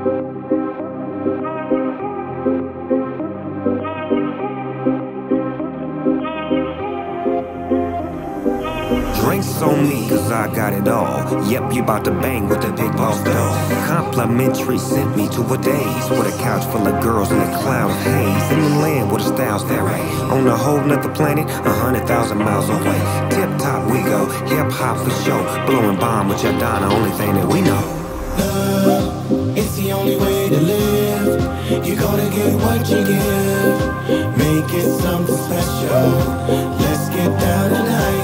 Drinks on me, cause I got it all. Yep, you about to bang with the big boss doll. Complimentary sent me to a daze with a couch full of girls and a cloud of haze. In the land with the styles that rain. On a whole nother planet, 100,000 miles away. Tip-top we go, hip-hop for show. Blowing bomb with your Donna, only thing that we know. Love, it's the only way to live. You gotta get what you give. Make it something special. Let's get down tonight.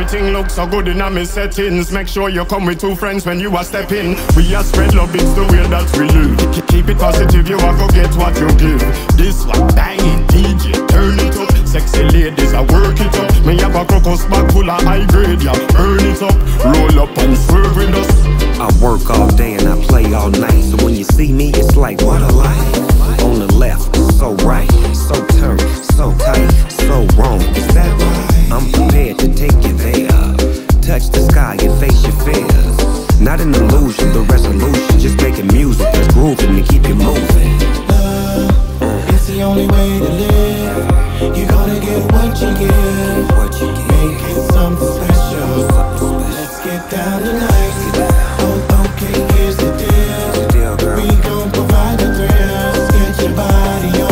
Everything looks so good in my settings. Make sure you come with two friends when you are stepping. We are spread love, it's the way that we live. Keep it positive, you are gonna get what you give. This one dying DJ, turn it up. Sexy ladies, I work it up. Me have a crocus bag full of high grade, yeah, burn it up. Roll up and swerve with us. I work all day and I play all night. So when you see me, it's like, what a life. On the left, so right, so turned, so tight, so wrong. Is that right? I'm prepared to take you there. Touch the sky and face your fears. Not an illusion, the resolution. Just making music that's grooving to keep you moving. Love, it's the only way to live. You gotta get what you give. Make it something special. Let's get down tonight. Oh, okay, here's the deal. We gon' provide the thrills. Get your body on.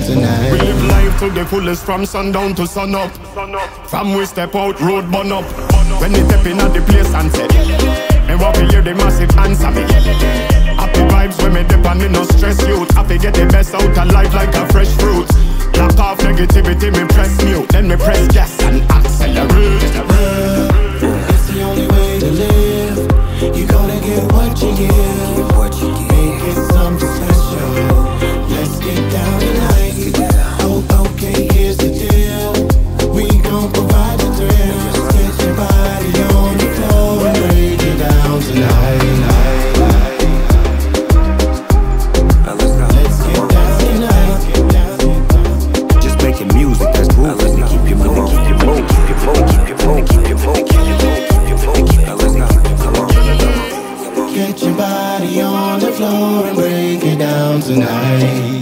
Tonight. We live life to the fullest from sundown to sun up. From we step out, road burn up. When they step in at the place and set, me want to hear the massive answer me. Happy vibes when me dip and me no stress youth. Happy get the best out of life like a fresh fruit. Clap off negativity, me press mute. Then me press gas and accelerate. It's the only way to live. You gotta get what you give. Make it something special. Let's get down tonight. Oh, okay, here's the deal. We gon' provide the thrill. Get your body on the floor and break it down tonight. Let's get down tonight. Just making music that's groovy. Let's keep you moving, keep you moving, keep you moving, keep you moving, keep you moving, keep you moving, keep you moving. Get your body on the floor and break it down tonight.